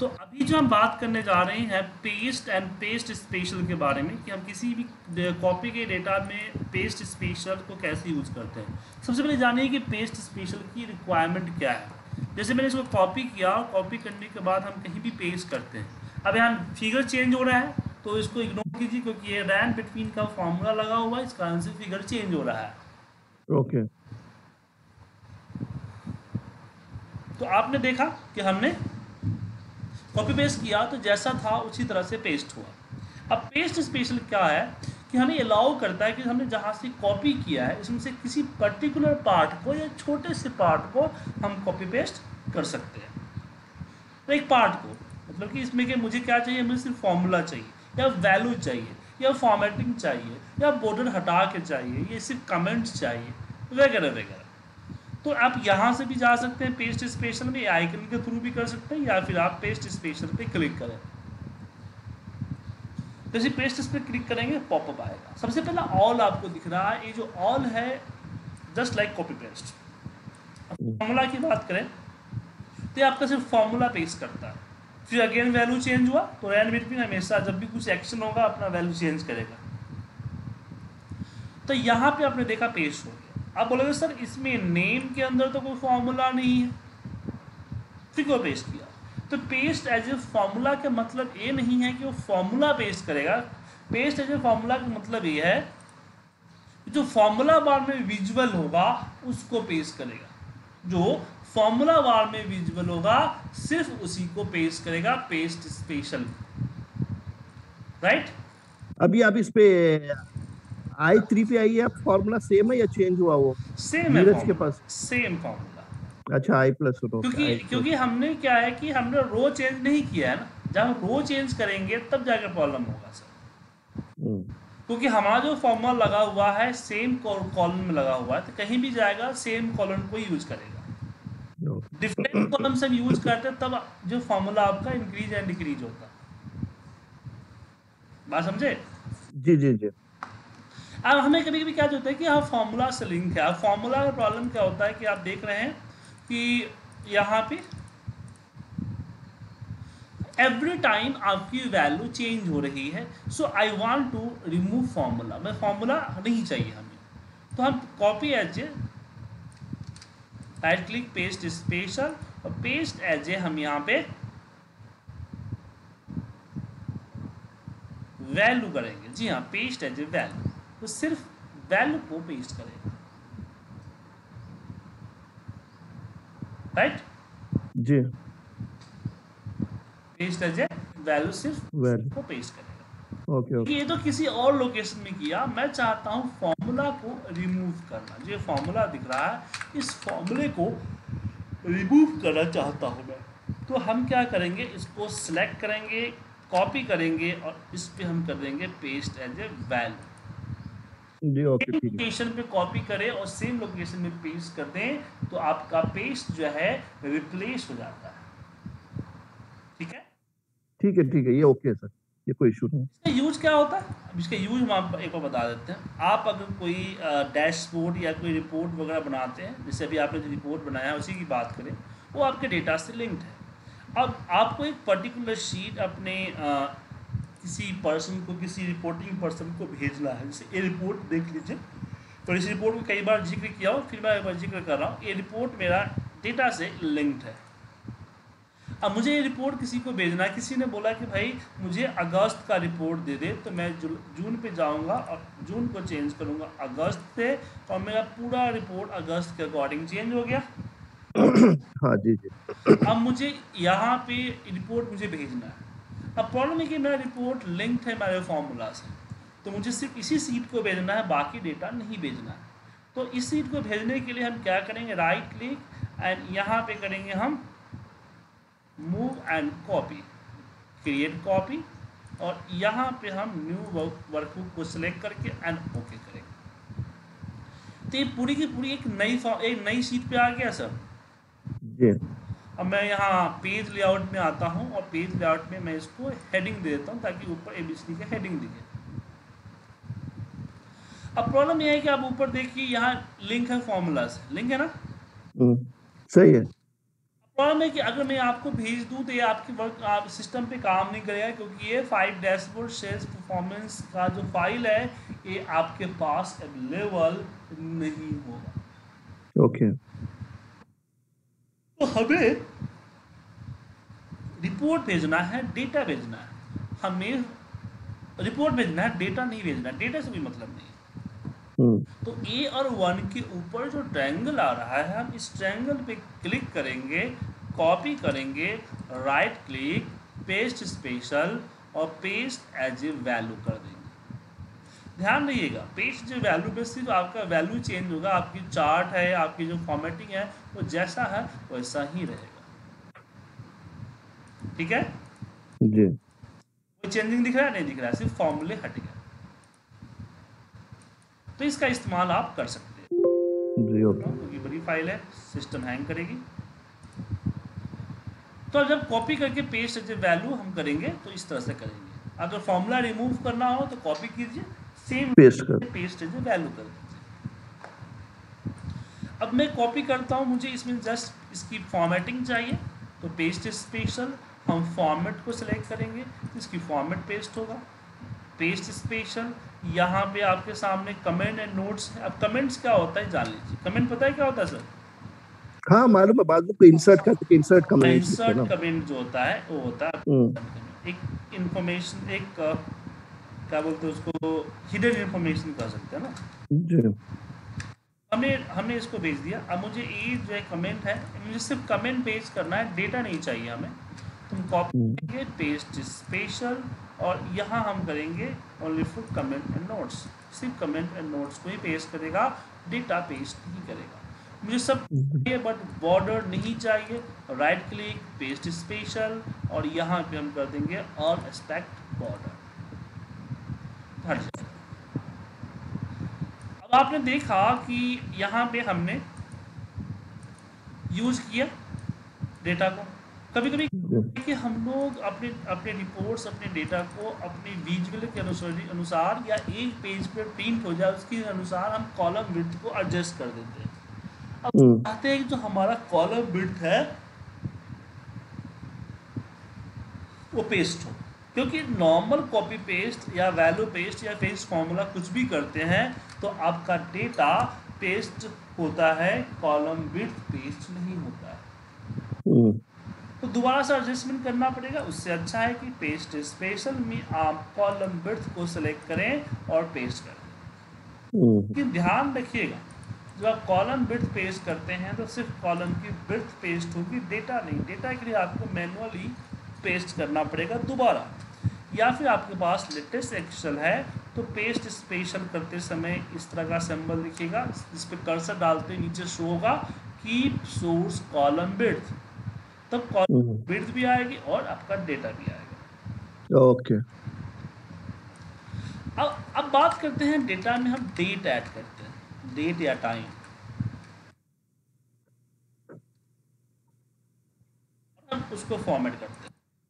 तो अभी जो हम बात करने जा रहे हैं पेस्ट एंड पेस्ट स्पेशल के बारे में कि हम किसी भी कॉपी के डेटा में पेस्ट स्पेशल को कैसे यूज़ करते हैं। सबसे पहले जानिए कि पेस्ट स्पेशल की रिक्वायरमेंट क्या है। जैसे मैंने इसको कॉपी किया और कॉपी करने के बाद हम कहीं भी पेस्ट करते हैं। अब यहाँ फिगर चेंज हो रहा है तो इसको इग्नोर कीजिए क्योंकि ये रैन बिटवीन का फॉर्मूला लगा हुआ है, इस कारण से फिगर चेंज हो रहा है। ओके, तो आपने देखा कि हमने कॉपी पेस्ट किया तो जैसा था उसी तरह से पेस्ट हुआ। अब पेस्ट स्पेशल क्या है कि हमें अलाउ करता है कि हमने जहाँ से कॉपी किया है इसमें से किसी पर्टिकुलर पार्ट को या छोटे से पार्ट को हम कॉपी पेस्ट कर सकते हैं। तो एक पार्ट को मतलब कि इसमें कि मुझे क्या चाहिए, मुझे सिर्फ फॉर्मूला चाहिए या वैल्यू चाहिए या फॉर्मेटिंग चाहिए या बॉर्डर हटा के चाहिए या सिर्फ कमेंट्स चाहिए वगैरह वगैरह। तो आप यहाँ से भी जा सकते हैं पेस्ट स्पेशल में, आइकन के थ्रू भी कर सकते हैं या फिर आप पेस्ट स्पेशल पे क्लिक करें। जैसे पेस्ट इस पर क्लिक करेंगे पॉपअप आएगा। सबसे पहला ऑल आपको दिख रहा है, ये जो ऑल है just like copy paste. Formula की बात करें तो ये आपका सिर्फ फॉर्मूला पेस्ट करता है, फिर अगेन वैल्यू चेंज हुआ तो रैन बिटवीन हमेशा जब भी कुछ एक्शन होगा अपना वैल्यू चेंज करेगा। तो यहाँ पे आपने देखा पेस्ट हो गया। आप बोलोगे सर इसमें नेम के अंदर तो कोई फार्मूला नहीं है, फिर क्यों पेस्ट किया? तो पेस्ट एज ए फार्मूला का मतलब ये नहीं है कि वो फार्मूला पेस्ट करेगा। पेस्ट एज ए फार्मूला का मतलब ये है जो फार्मूला बार में विजुअल होगा उसको पेस्ट करेगा, जो फार्मूला बार में विजुअल होगा सिर्फ उसी को पेस्ट करेगा पेस्ट स्पेशल, राइट। अभी आप इस पे I3 पे आई है, फॉर्मूला सेम है या चेंज हुआ? वो सेम है, नीरज के पास सेम फॉर्मूला। अच्छा I प्लस रो, क्योंकि हमने क्या है कि हमने रो चेंज नहीं किया है ना। जब हम रो चेंज करेंगे तब जाकर प्रॉब्लम होगा सर, क्योंकि हमारा जो फॉर्मूला लगा हुआ है सेम कॉलम में लगा हुआ है, तो कहीं भी जाएगा सेम कॉलम को यूज करेगा। डिफरेंट कॉलम से हम यूज करते हैं तब जो फॉर्मूला आपका इंक्रीज एंड डिक्रीज होता है। बात समझे? जी जी जी। अब हमें कभी कभी क्या होता है कि हाँ फार्मूला से लिंक है। अब फार्मूला का प्रॉब्लम क्या होता है कि आप देख रहे हैं कि यहाँ पे एवरी टाइम आपकी वैल्यू चेंज हो रही है। So I want to remove formula, मैं फार्मूला नहीं चाहिए हमें, तो हम copy as a right click paste special और पेस्ट एज ए हम यहाँ पे वैल्यू करेंगे। जी हाँ, पेस्ट एज ए वैल्यू, तो सिर्फ वैल्यू को पेस्ट करेगा, राइट जी। पेस्ट एज ए वैल्यू सिर्फ वैल्यू को पेस्ट करेगा। Okay okay. ये तो किसी और लोकेशन में किया, मैं चाहता हूँ फॉर्मूला को रिमूव करना। जो फॉर्मूला दिख रहा है इस फॉर्मूले को रिमूव करना चाहता हूँ मैं, तो हम क्या करेंगे, इसको सिलेक्ट करेंगे, कॉपी करेंगे और इस पर हम कर देंगे paste as a value. Location पे कॉपी करें और सेम लोकेशन में पेस्ट कर दें तो आपका पेस्ट जो है रिप्लेस हो जाता है। ठीक है ठीक है ठीक है, ये ओके सर, ये कोई इशू नहीं। इसका यूज क्या होता है? अब इसका यूज हम आपको एक बार बता देते हैं। आप अगर कोई डैशबोर्ड या कोई रिपोर्ट वगैरह बनाते हैं, जैसे अभी आपने जो रिपोर्ट बनाया है उसी की बात करें, वो आपके डेटा से लिंक्ड है। अब आपको एक पर्टिकुलर शीट अपने किसी पर्सन को, किसी रिपोर्टिंग पर्सन को भेजना है। जैसे ये रिपोर्ट देख लीजिए, तो इस रिपोर्ट को कई बार जिक्र किया हो, फिर मैं एक बार जिक्र कर रहा हूँ। ये रिपोर्ट मेरा डेटा से लिंक्ड है। अब मुझे ये रिपोर्ट किसी को भेजना है, किसी ने बोला कि भाई मुझे अगस्त का रिपोर्ट दे दे, तो मैं जून पे जाऊँगा और जून को चेंज करूँगा अगस्त से, और मेरा पूरा रिपोर्ट अगस्त के अकॉर्डिंग चेंज हो गया। हाँ जी जी। अब मुझे यहाँ पे रिपोर्ट मुझे भेजना है। अब प्रॉब्लम है कि मेरा रिपोर्ट लिंक्ड है मेरे फार्मूला से, तो मुझे सिर्फ इसी सीट को भेजना है, बाकी डेटा नहीं भेजना है। तो इस सीट को भेजने के लिए हम क्या करेंगे, राइट क्लिक एंड यहाँ पे करेंगे हम move and copy, create copy, और यहाँ पे हम न्यू वर्कबुक को सिलेक्ट करके एंड ओके करेंगे। तो ये पूरी की पूरी एक नई सीट पे आ गया सर। जी। अब मैं यहाँ पेज लेआउट में आता हूँ और पेज लेआउट में मैं इसको हेडिंग दे देता हूँ ताकि ऊपर एबीसी के हेडिंग दिखे। अब प्रॉब्लम यह है कि आप ऊपर देखिए यहाँ लिंक है, फॉर्मूला से लिंक है ना, सही है। फर्म है कि अगर मैं आपको भेज दूं तो ये आपकी वर्क आप सिस्टम पे काम नहीं करेगा, क्योंकि ये 5 डैशबोर्ड सेल्स परफॉर्मेंस का जो फाइल है ये आपके पास अवेलेबल नहीं होगा। ओके, तो हमें रिपोर्ट भेजना है, डेटा भेजना है, हमें रिपोर्ट भेजना है, डेटा नहीं भेजना, डेटा से भी मतलब नहीं। तो ए और 1 के ऊपर जो ट्रायंगल आ रहा है हम इस ट्रायंगल पे क्लिक करेंगे, कॉपी करेंगे, राइट क्लिक, पेस्ट स्पेशल और पेस्ट एज ए वैल्यू कर देंगे। ध्यान रखिएगा पेस्ट जो वैल्यू पे सिर्फ आपका वैल्यू चेंज होगा, आपकी चार्ट है, आपकी जो फॉर्मेटिंग है वो जैसा है वैसा ही रहेगा। ठीक है जी, वो चेंजिंग दिख रहा है नहीं दिख रहा, सिर्फ फॉर्मूले हट गया। तो इसका इस्तेमाल आप कर सकते हैं जी। ओके, क्योंकि बड़ी फाइल है, सिस्टम हैंग करेगी। तो जब कॉपी करके पेस्ट एज ए वैल्यू हम करेंगे तो इस तरह से करेंगे। अगर फॉर्मूला रिमूव करना हो तो कॉपी कीजिए, same paste as a value कर दीजिए। अब मैं कॉपी करता हूँ, मुझे इसमें जस्ट इसकी फॉर्मेटिंग चाहिए, तो पेस्ट स्पेशल हम फॉर्मेट को सिलेक्ट करेंगे, इसकी फॉर्मेट पेस्ट होगा, पेस्ट स्पेशल। यहाँ पे आपके सामने कमेंट एंड नोट्स है। अब कमेंट्स क्या होता है जान लीजिए। कमेंट पता है क्या होता है सर? हाँ मालूम है, बाद में इंसर्ट करके इंसर्ट कमेंट, इंसर्ट कमेंट जो होता है वो होता है एक इंफॉर्मेशन, एक क्या बोलते हैं उसको, हिडन इंफॉर्मेशन कह सकते हैं ना। हमने इसको भेज दिया। अब मुझे ये जो है कमेंट है, मुझे सिर्फ कमेंट पेज करना है, डेटा नहीं चाहिए हमें। तुम कॉपी पेस्ट स्पेशल और यहाँ हम करेंगे only for comment and notes, सिर्फ कमेंट एंड नोट्स को ही पेस्ट करेगा, डेटा पेस्ट नहीं करेगा। मुझे सब चाहिए बट बॉर्डर नहीं चाहिए, राइट क्लिक, पेस्ट स्पेशल और यहाँ पे हम कर देंगे ऑल एस्पेक्ट बॉर्डर, हट जाएगा। अब आपने देखा कि यहाँ पे हमने यूज किया डेटा को। कभी कभी कि हम लोग अपने रिपोर्ट्स, अपने डेटा को अपने विजुअल के अनुसार या एक पेज पर प्रिंट हो जाए उसके अनुसार हम कॉलम विड्थ को एडजस्ट कर देते हैं। अब चाहते हैं कि जो हमारा कॉलम विड्थ है वो पेस्ट हो, क्योंकि नॉर्मल कॉपी पेस्ट या वैल्यू पेस्ट या पेस्ट फॉर्मूला कुछ भी करते हैं तो आपका डेटा पेस्ट होता है, कॉलम विड्थ पेस्ट नहीं होता है। तो दोबारा से एडजस्टमेंट करना पड़ेगा। उससे अच्छा है कि पेस्ट स्पेशल में आप कॉलम विड्थ को सिलेक्ट करें और पेस्ट करें। कि ध्यान रखिएगा जब आप कॉलम विड्थ पेस्ट करते हैं तो सिर्फ कॉलम की विड्थ पेस्ट होगी, डेटा नहीं। डेटा के लिए आपको मैनुअली पेस्ट करना पड़ेगा दोबारा, या फिर आपके पास लेटेस्ट एक्सेल है तो पेस्ट स्पेशल करते समय इस तरह का सिंबल दिखेगा, इस पर कर्सर डालते नीचे शो होगा कीप सोर्स कॉलम विड्थ, तब कॉलम विड्थ भी आएगी और आपका डेटा भी आएगा। ओके, अब बात करते हैं डेटा में हम डेट ऐड करते हैं, डेट या टाइम। हम उसको फॉर्मेट करते हैं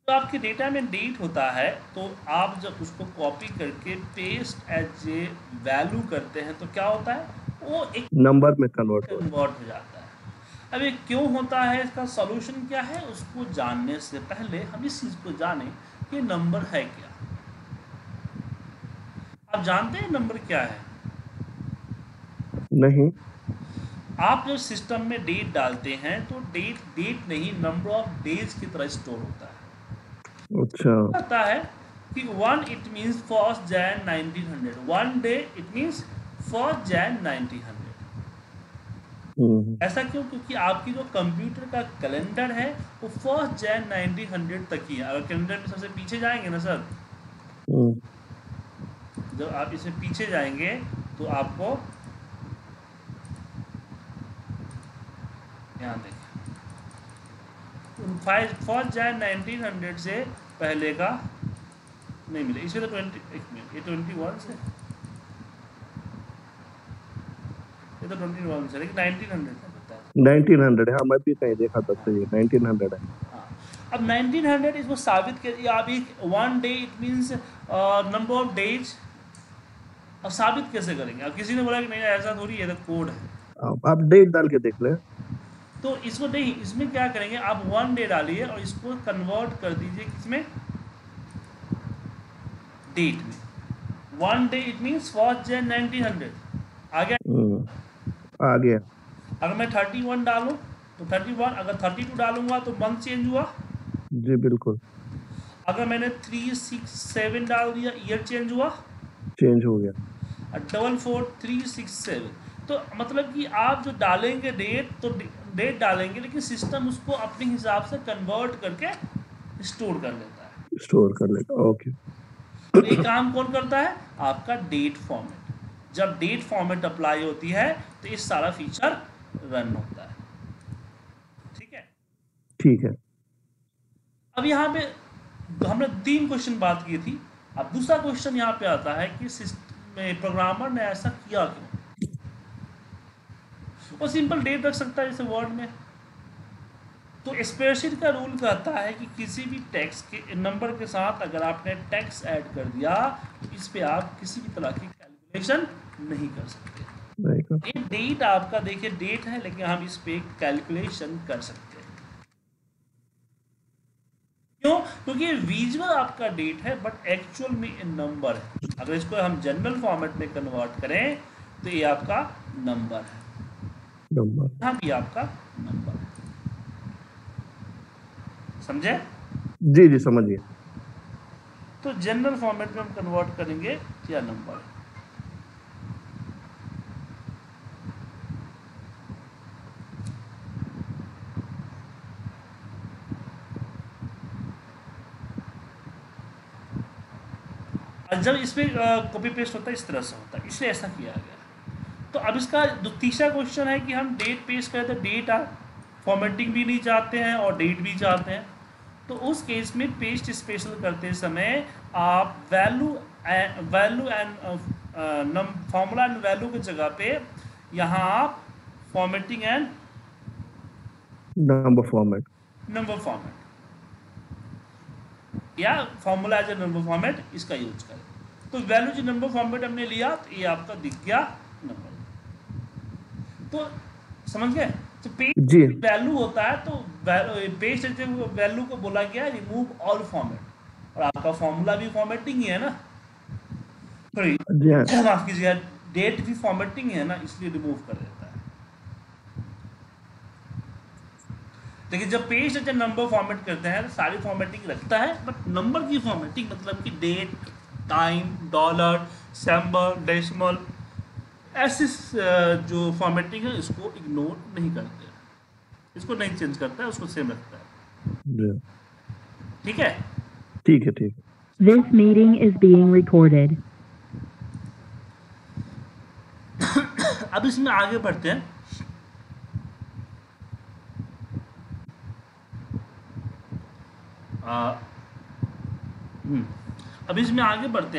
तो आपके डेटा में डेट होता है, तो आप जब उसको कॉपी करके पेस्ट एज ए वैल्यू करते हैं तो क्या होता है वो एक नंबर में कन्वर्ट हो जाता है। अब ये क्यों होता है, इसका सॉल्यूशन क्या है, उसको जानने से पहले हम इस चीज़ को जाने कि नंबर है क्या। आप जानते हैं नंबर क्या है? नहीं। आप जब सिस्टम में डेट डालते हैं तो डेट डेट नहीं, नंबर ऑफ डेज की तरह स्टोर होता है। अच्छा, पता है कि 1 it means 1 January 1900, 1 day it means 1 January 1900। ऐसा क्यों? क्योंकि आपकी जो कंप्यूटर का कैलेंडर है वो 1 जनवरी 1900 तक ही है। अगर कैलेंडर में सबसे पीछे जाएंगे ना सर, जब आप इसमें पीछे जाएंगे तो आपको ध्यान देखिए 1 जनवरी 1900 से पहले का नहीं मिले। इसे तो 21 से 1900 है, लेकिन 1900 है। हाँ, मैं भी कहीं देखा था सही है, 1900 है। अब 1900 इसको साबित करिए आप, एक 1 day it means number of days. अब साबित कैसे करेंगे? अब किसी ने बोला कि नहीं ऐसा थोड़ी है, तो कोड है, आप डेट डाल के देख ले। तो इसको नहीं, इसमें क्या करेंगे आप 1 डे डालिए और इसको कन्वर्ट कर दीजिए किसमें, डेट में। 1 डे इट मीन्स 4 जनवरी 1900 आ गया। आ गया। अगर मैं 31 डालूं तो 31, अगर 32 डालूंगा तो मंथ चेंज हुआ जी, बिल्कुल। अगर मैंने 367 डाल दिया ईयर चेंज हुआ, चेंज हो गया। 44367। तो मतलब कि आप जो डालेंगे डेट तो डेट डालेंगे, लेकिन सिस्टम उसको अपने हिसाब से कन्वर्ट करके स्टोर कर लेता है, स्टोर कर लेता। ओके, तो ये काम कौन करता है? आपका डेट फॉर्मेट। जब डेट फॉर्मेट अप्लाई होती है तो ये सारा फीचर रन होता है। ठीक है, ठीक है। अब यहाँ पे हमने 3 क्वेश्चन बात की थी। अब दूसरा क्वेश्चन यहाँ पे आता है कि प्रोग्रामर ने ऐसा किया क्यों? वो सिंपल डेट रख सकता है जैसे वर्ड में। तो स्प्रेडशीट का रूल कहता है कि किसी भी टैक्स के नंबर के साथ अगर आपने टैक्स ऐड कर दिया तो इस पे आप किसी भी तरह की कैलकुलेशन नहीं कर सकते। ये डेट आपका देखिए डेट है, लेकिन हम इस पे कैलकुलेशन कर सकते हैं। क्यों? क्योंकि ये विजुअल आपका डेट है बट एक्चुअल में ये नंबर है। अगर इसको हम जनरल फॉर्मेट में कन्वर्ट करें तो ये आपका नंबर है, यहाँ भी आपका नंबर है। समझे? जी जी समझिए। तो जनरल फॉर्मेट में हम कन्वर्ट करेंगे या नंबर। जब इसमें कॉपी पेस्ट होता है इस तरह से होता है, इसलिए ऐसा किया गया। तो अब इसका तीसरा क्वेश्चन है कि हम डेट पेश करें तो डेट फॉर्मेटिंग भी नहीं चाहते हैं और डेट भी चाहते हैं। तो उस केस में पेस्ट स्पेशल करते समय आप value and formula and value की जगह पे यहाँ आप फॉर्मेटिंग एंड नंबर फॉर्मेट या formula as a number format इसका यूज करें। तो वैल्यू जो नंबर फॉर्मेट हमने लिया तो ये आपका दिख गया नंबर। तो समझ गए? तो पेस्ट वैल्यू होता है, तो पेस्ट वैल्यू को बोला गया रिमूव ऑल फॉर्मेट, और आपका फॉर्मूला भी फॉर्मेटिंग ही है ना, सॉरी माफ कीजिएगा डेट भी फॉर्मेटिंग है ना, इसलिए रिमूव कर देता है। लेकिन जब पेस्ट जब नंबर फॉर्मेट करते हैं तो सारी फॉर्मेटिंग रखता है बट नंबर की फॉर्मेटिंग मतलब कि date, time, dollar, symbol, decimal, ऐसी जो फॉर्मेटिंग है इसको इग्नोर नहीं करते, इसको नहीं चेंज करता है, उसको सेम रखता है। ठीक है, ठीक है, ठीक है। This meeting is being recorded. अब इसमें आगे बढ़ते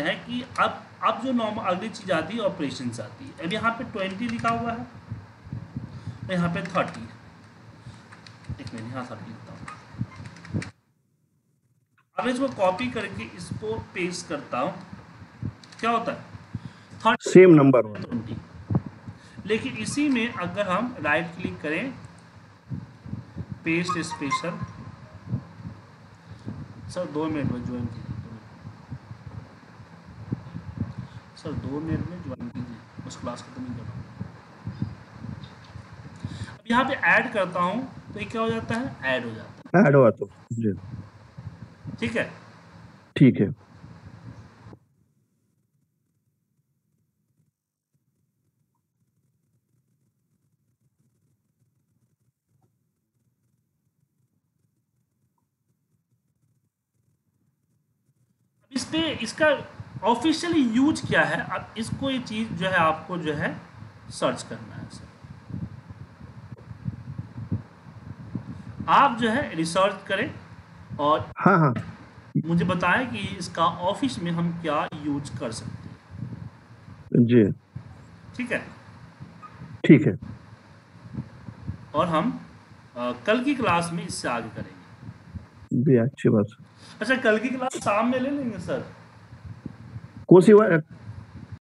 हैं। कि अब जो नॉर्मल अगली चीज़ आती है ऑपरेशंस आती है। अब यहाँ पे 20 लिखा हुआ है, यहाँ पे 30 है। एक मिनट, यहाँ 30 लिखता हूँ। अब इसको कॉपी करके इसको पेस्ट करता हूँ, क्या होता है 30 सेम नंबर 20। लेकिन इसी में अगर हम राइट क्लिक करें पेस्ट स्पेशल, सर 2 मिनट में ज्वाइन कीजिए, सर 2 मिनट में ज्वाइन कीजिए, बस क्लास खत्म ही करना। अब यहाँ पे ऐड करता हूँ तो ये क्या हो जाता है, ऐड हो जाता है, ऐड हुआ तो जी। ठीक है, ठीक है। अब इस पे इसका ऑफिशियली यूज क्या है, अब इसको ये चीज़ जो है आपको जो है सर्च करना है। सर आप जो है रिसर्च करें और हाँ हाँ मुझे बताएं कि इसका ऑफिस में हम क्या यूज कर सकते हैं। जी ठीक है, ठीक है। और हम कल की क्लास में इससे आगे करेंगे। जी अच्छी बात। अच्छा, कल की क्लास शाम में ले लेंगे सर? कौन सी बात?